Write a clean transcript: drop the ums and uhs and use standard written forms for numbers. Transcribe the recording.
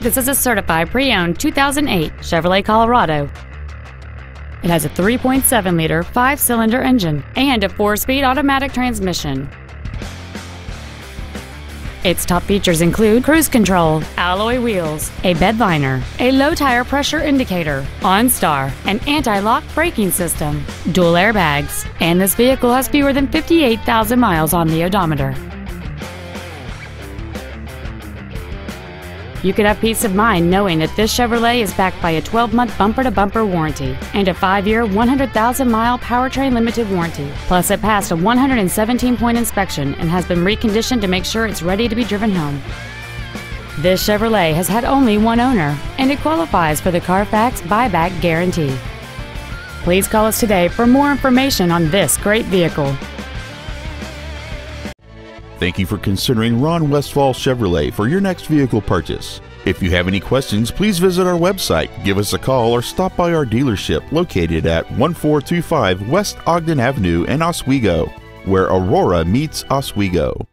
This is a certified pre-owned 2008 Chevrolet Colorado. It has a 3.7-liter 5-cylinder engine and a 4-speed automatic transmission. Its top features include cruise control, alloy wheels, a bed liner, a low tire pressure indicator, OnStar, an anti-lock braking system, dual airbags, and this vehicle has fewer than 58,000 miles on the odometer. You could have peace of mind knowing that this Chevrolet is backed by a 12-month bumper-to-bumper warranty and a 5-year, 100,000-mile powertrain limited warranty. Plus, it passed a 117-point inspection and has been reconditioned to make sure it's ready to be driven home. This Chevrolet has had only one owner, and it qualifies for the Carfax buyback guarantee. Please call us today for more information on this great vehicle. Thank you for considering Ron Westphal Chevrolet for your next vehicle purchase. If you have any questions, please visit our website, give us a call, or stop by our dealership located at 1425 West Ogden Avenue in Oswego, where Aurora meets Oswego.